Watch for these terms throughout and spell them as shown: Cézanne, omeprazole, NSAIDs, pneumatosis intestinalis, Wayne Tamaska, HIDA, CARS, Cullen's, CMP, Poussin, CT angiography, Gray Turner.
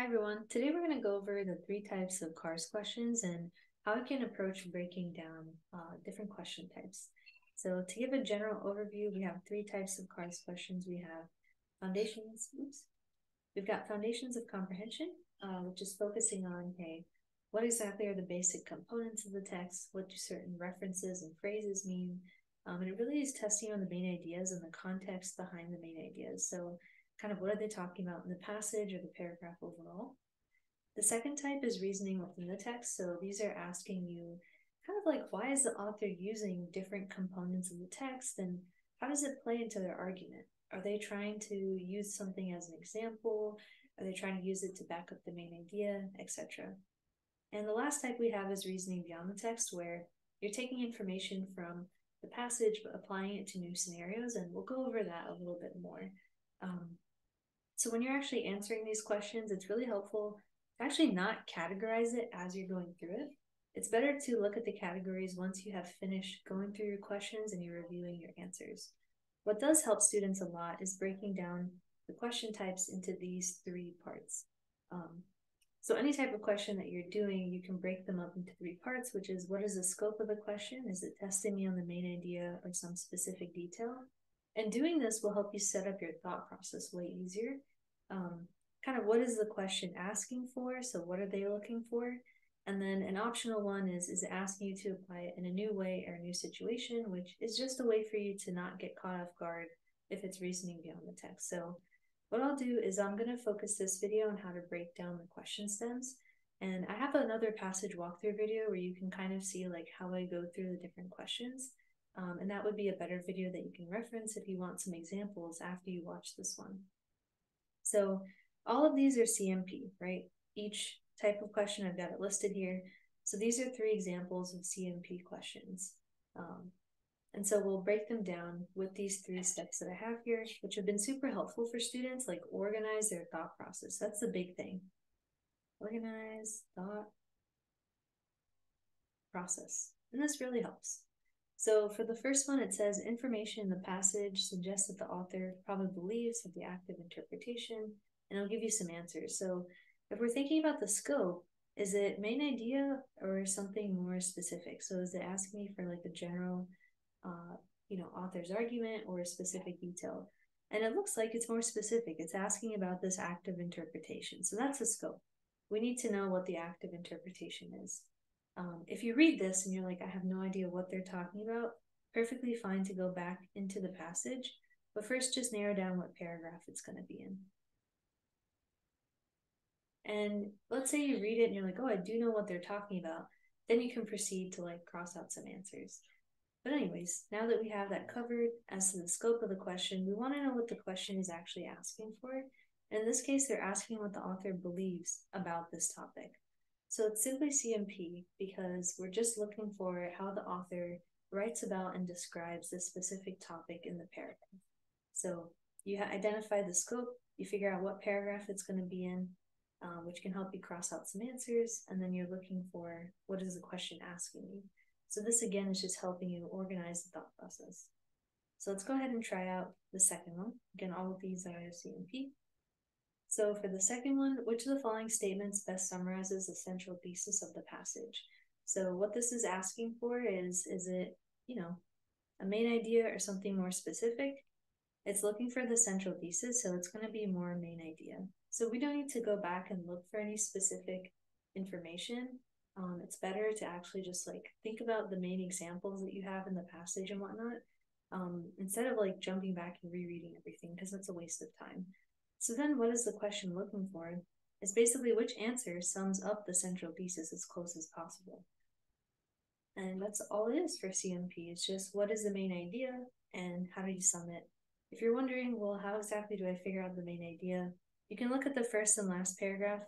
Hi everyone, today we're going to go over the three types of CARS questions and how we can approach breaking down different question types. So to give a general overview, we have three types of CARS questions. We have foundations of comprehension, which is focusing on, hey, what exactly are the basic components of the text? What do certain references and phrases mean? And it really is testing on the main ideas and the context behind the main ideas. So kind of what are they talking about in the passage or the paragraph overall? The second type is reasoning within the text. So these are asking you kind of like, why is the author using different components of the text and how does it play into their argument? Are they trying to use something as an example? Are they trying to use it to back up the main idea, etc.? And the last type we have is reasoning beyond the text, where you're taking information from the passage but applying it to new scenarios, and we'll go over that a little bit more. So when you're actually answering these questions, it's really helpful to actually not categorize it as you're going through it. It's better to look at the categories once you have finished going through your questions and you're reviewing your answers. What does help students a lot is breaking down the question types into these three parts. So any type of question that you're doing, you can break them up into three parts, which is, what is the scope of the question? Is it testing me on the main idea or some specific detail? And doing this will help you set up your thought process way easier. Kind of what is the question asking for? So what are they looking for? And then an optional one is it asking you to apply it in a new way or a new situation, which is just a way for you to not get caught off guard if it's reasoning beyond the text. So what I'll do is I'm going to focus this video on how to break down the question stems. And I have another passage walkthrough video where you can kind of see like how I go through the different questions. And that would be a better video that you can reference if you want some examples after you watch this one. So all of these are CMP, right? Each type of question, I've got it listed here. So these are three examples of CMP questions. And so we'll break them down with these three steps that I have here, which have been super helpful for students, like organize their thought process. That's the big thing. Organize thought process. And this really helps. So for the first one, it says information in the passage suggests that the author probably believes of the active interpretation, and it'll give you some answers. So if we're thinking about the scope, is it main idea or something more specific? So is it asking me for like a general, author's argument or a specific detail? And it looks like it's more specific. It's asking about this active interpretation. So that's the scope. We need to know what the active interpretation is. If you read this and you're like, I have no idea what they're talking about, perfectly fine to go back into the passage, but first just narrow down what paragraph it's going to be in. And let's say you read it and you're like, oh, I do know what they're talking about. Then you can proceed to like cross out some answers. But anyways, now that we have that covered as to the scope of the question, we want to know what the question is actually asking for. And in this case, they're asking what the author believes about this topic. So it's simply CMP because we're just looking for how the author writes about and describes this specific topic in the paragraph. So you identify the scope, you figure out what paragraph it's going to be in, which can help you cross out some answers, and then you're looking for what is the question asking you. So this again is just helping you organize the thought process. So let's go ahead and try out the second one. Again, all of these are CMP. So for the second one, which of the following statements best summarizes the central thesis of the passage? So what this is asking for is it, a main idea or something more specific? It's looking for the central thesis, so it's going to be more main idea. So we don't need to go back and look for any specific information. It's better to actually just like think about the main examples that you have in the passage and whatnot, instead of like jumping back and rereading everything, because that's a waste of time. So then what is the question looking for? It's basically which answer sums up the central thesis as close as possible. And that's all it is for CMP. It's just what is the main idea and how do you sum it? If you're wondering, well, how exactly do I figure out the main idea? You can look at the first and last paragraph.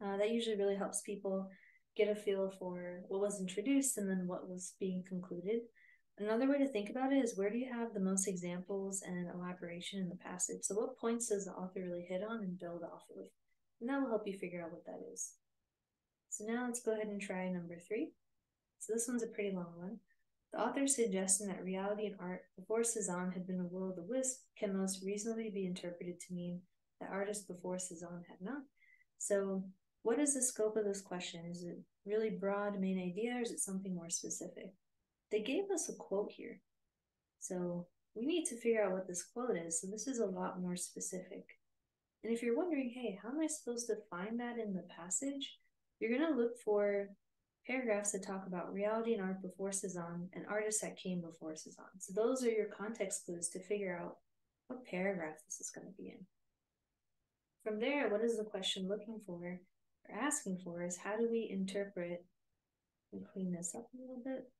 That usually really helps people get a feel for what was introduced and then what was being concluded. Another way to think about it is where do you have the most examples and elaboration in the passage? So what points does the author really hit on and build off of? And that will help you figure out what that is. So now let's go ahead and try number three. So this one's a pretty long one. The author's suggestion that reality and art before Cézanne had been a will-o'-the-wisp can most reasonably be interpreted to mean that artists before Cézanne had not. So what is the scope of this question? Is it really broad main idea, or is it something more specific? They gave us a quote here, so we need to figure out what this quote is. So this is a lot more specific. And if you're wondering, hey, how am I supposed to find that in the passage? You're going to look for paragraphs that talk about reality and art before Cezanne and artists that came before Cezanne. So those are your context clues to figure out what paragraph this is going to be in. From there, what is the question looking for or asking for is, how do we interpret? We clean this up a little bit.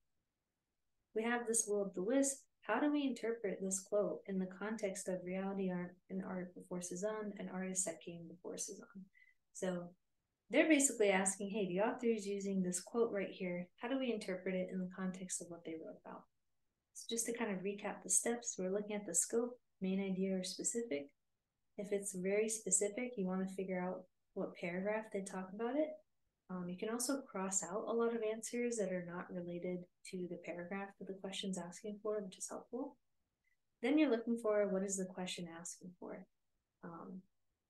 We have this will-o'-the-wisp. How do we interpret this quote in the context of reality and art before Cezanne and artists that came before Cezanne? So they're basically asking, hey, the author is using this quote right here. How do we interpret it in the context of what they wrote about? So just to kind of recap the steps, we're looking at the scope, main idea, or specific. If it's very specific, you want to figure out what paragraph they talk about it. You can also cross out a lot of answers that are not related to the paragraph that the question's asking for, which is helpful. Then you're looking for, what is the question asking for?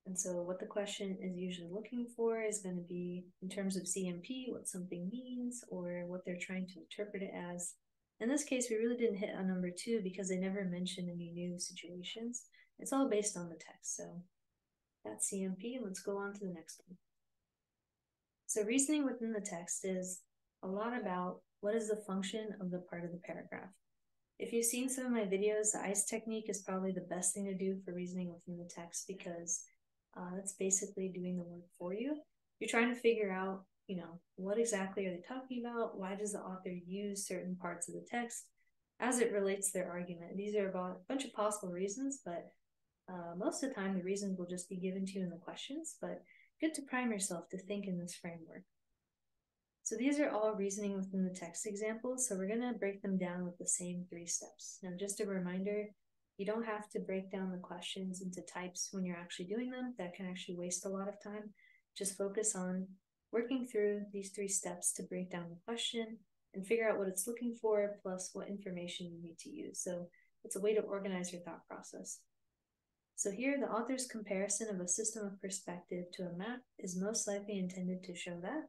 And so what the question is usually looking for is going to be, in terms of CMP, what something means or what they're trying to interpret it as. In this case, we really didn't hit on number 2 because they never mentioned any new situations. It's all based on the text. So that's CMP, and let's go on to the next one. So reasoning within the text is a lot about what is the function of the part of the paragraph. If you've seen some of my videos, the ICE technique is probably the best thing to do for reasoning within the text, because that's basically doing the work for you. You're trying to figure out, what exactly are they talking about? Why does the author use certain parts of the text as it relates to their argument? These are about a bunch of possible reasons, but most of the time the reasons will just be given to you in the questions, but good to prime yourself to think in this framework. So these are all reasoning within the text examples, so we're going to break them down with the same 3 steps. Now, just a reminder, you don't have to break down the questions into types when you're actually doing them. That can actually waste a lot of time. Just focus on working through these 3 steps to break down the question and figure out what it's looking for, plus what information you need to use. So it's a way to organize your thought process. So here, the author's comparison of a system of perspective to a map is most likely intended to show that.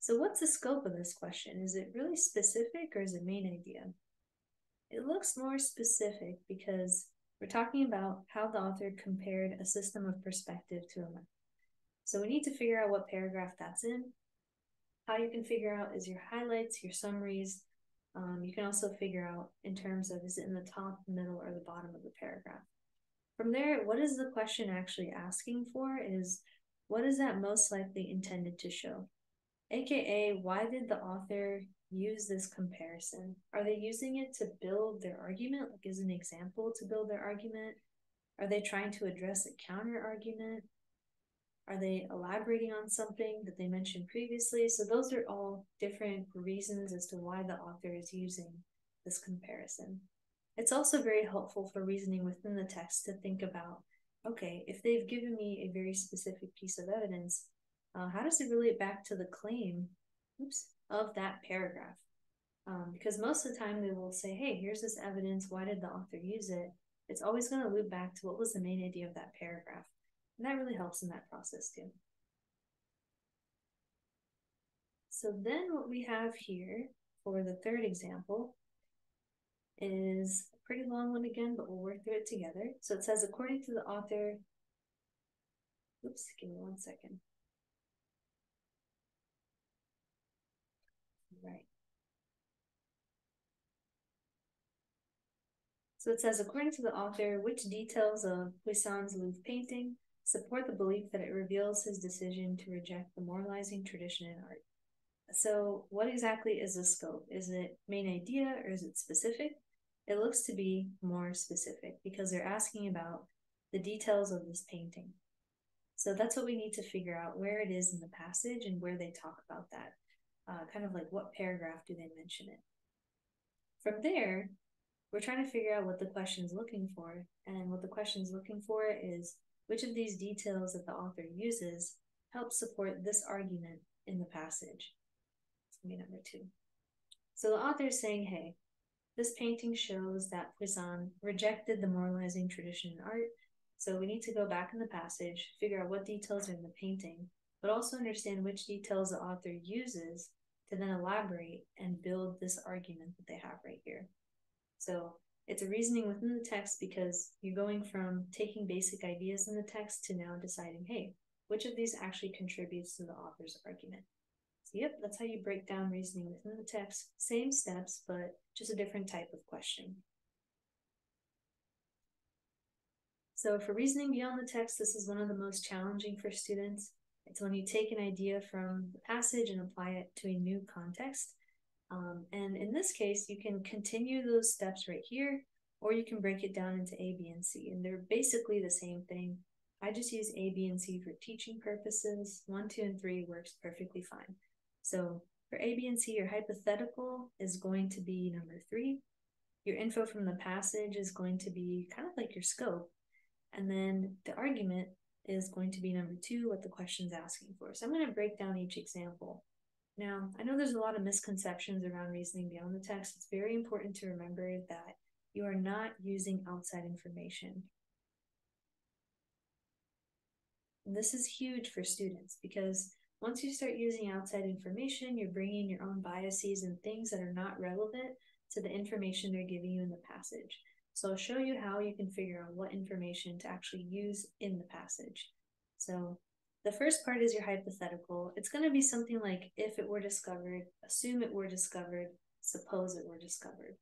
So what's the scope of this question? Is it really specific, or is it main idea? It looks more specific because we're talking about how the author compared a system of perspective to a map. So we need to figure out what paragraph that's in. How you can figure out is your highlights, your summaries. You can also figure out in terms of, is it in the top, middle, or the bottom of the paragraph? From there, what is the question actually asking for is, what is that most likely intended to show? AKA, why did the author use this comparison? Are they using it to build their argument, like as an example to build their argument? Are they trying to address a counter argument? Are they elaborating on something that they mentioned previously? So those are all different reasons as to why the author is using this comparison. It's also very helpful for reasoning within the text to think about, okay, if they've given me a very specific piece of evidence, how does it relate back to the claim of that paragraph? Because most of the time they will say, hey, here's this evidence. Why did the author use it? It's always going to loop back to what was the main idea of that paragraph. And that really helps in that process too. So then what we have here for the 3rd example is a pretty long one again, but we'll work through it together. So it says, according to the author, oops, give me one second. Right. So it says, according to the author, which details of Poussin's Louvre painting support the belief that it reveals his decision to reject the moralizing tradition in art? So what exactly is the scope? Is it main idea, or is it specific? It looks to be more specific because they're asking about the details of this painting. So that's what we need to figure out, where it is in the passage and where they talk about that. Kind of like, what paragraph do they mention it? From there, we're trying to figure out what the question's looking for. And what the question's looking for is, which of these details that the author uses helps support this argument in the passage? Number 2. So the author is saying, hey, this painting shows that Poussin rejected the moralizing tradition in art. So we need to go back in the passage, figure out what details are in the painting but also understand which details the author uses to then elaborate and build this argument that they have right here. So it's a reasoning within the text, because you're going from taking basic ideas in the text to now deciding, hey, which of these actually contributes to the author's argument? So yep, that's how you break down reasoning within the text. Same steps, but just a different type of question. So for reasoning beyond the text, this is one of the most challenging for students. It's when you take an idea from the passage and apply it to a new context. And in this case, you can continue those steps right here, or you can break it down into A, B, and C. And they're basically the same thing. I just use A, B, and C for teaching purposes. 1, 2, and 3 works perfectly fine. So for A, B, and C, your hypothetical is going to be number 3. Your info from the passage is going to be kind of like your scope. And then the argument is going to be number 2, what the question's asking for. So I'm going to break down each example. Now, I know there's a lot of misconceptions around reasoning beyond the text. It's very important to remember that you are not using outside information. And this is huge for students, because once you start using outside information, you're bringing your own biases and things that are not relevant to the information they're giving you in the passage. So I'll show you how you can figure out what information to actually use in the passage. So the first part is your hypothetical. It's going to be something like, if it were discovered, assume it were discovered, suppose it were discovered.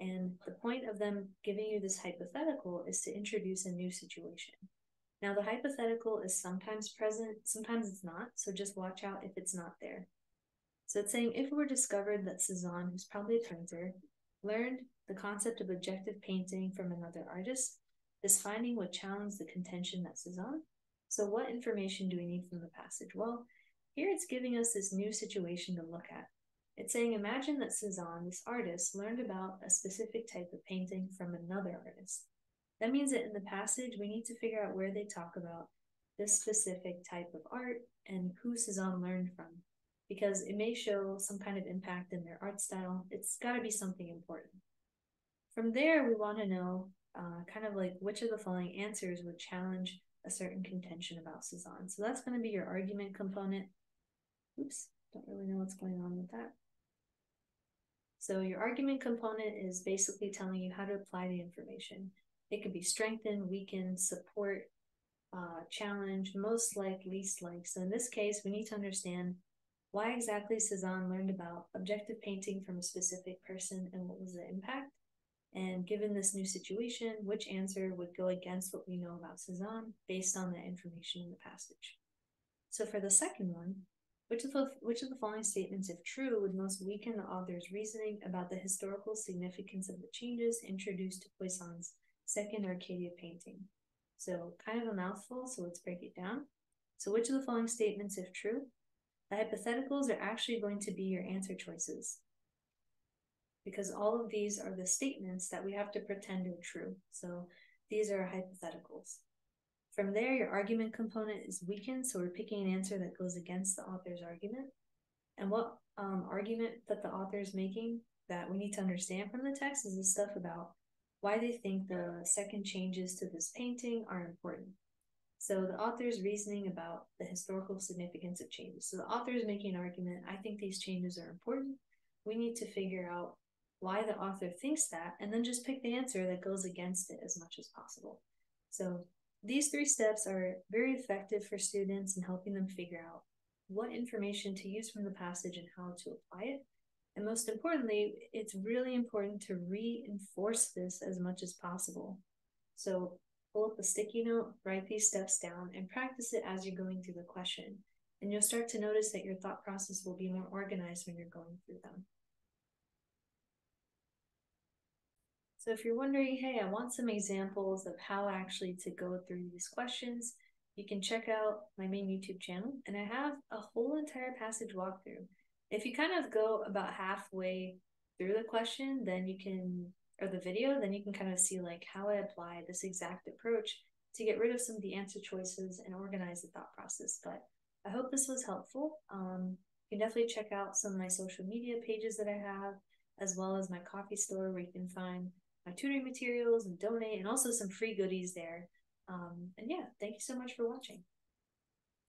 And the point of them giving you this hypothetical is to introduce a new situation. Now, the hypothetical is sometimes present, sometimes it's not, so just watch out if it's not there. So it's saying, if it were discovered that Cezanne, who's probably a painter, learned the concept of objective painting from another artist, this finding would challenge the contention that Cezanne. So what information do we need from the passage? Well, here it's giving us this new situation to look at. It's saying, imagine that Cezanne, this artist, learned about a specific type of painting from another artist. That means that in the passage, we need to figure out where they talk about this specific type of art and who Cezanne learned from, because it may show some kind of impact in their art style. It's got to be something important. From there, we want to know kind of like which of the following answers would challenge a certain contention about Cezanne. So that's going to be your argument component. Oops, don't really know what's going on with that. So your argument component is basically telling you how to apply the information. It could be strengthen, weaken, support, challenge, most like, least like. So in this case, we need to understand why exactly Cezanne learned about objective painting from a specific person and what was the impact. And given this new situation, which answer would go against what we know about Cezanne based on the information in the passage? So for the second one, which of the following statements, if true, would most weaken the author's reasoning about the historical significance of the changes introduced to Poisson's second Arcadia painting? So kind of a mouthful, so let's break it down. So which of the following statements, if true? The hypotheticals are actually going to be your answer choices, because all of these are the statements that we have to pretend are true. So these are hypotheticals. From there, your argument component is weakened, so we're picking an answer that goes against the author's argument. And what argument that the author is making that we need to understand from the text is the stuff about why they think the second changes to this painting are important. So the author's reasoning about the historical significance of changes. So the author is making an argument, I think these changes are important. We need to figure out why the author thinks that, and then just pick the answer that goes against it as much as possible. So these 3 steps are very effective for students in helping them figure out what information to use from the passage and how to apply it. And most importantly, it's really important to reinforce this as much as possible. So pull up a sticky note, write these steps down, and practice it as you're going through the question. And you'll start to notice that your thought process will be more organized when you're going through them. So if you're wondering, hey, I want some examples of how actually to go through these questions, you can check out my main YouTube channel, and I have a whole entire passage walkthrough. If you kind of go about halfway through the question, then you can, or the video, then you can kind of see like how I apply this exact approach to get rid of some of the answer choices and organize the thought process. But I hope this was helpful. You can definitely check out some of my social media pages that I have, as well as my coffee store, where you can find my tutoring materials and donate, and also some free goodies there. And yeah, thank you so much for watching.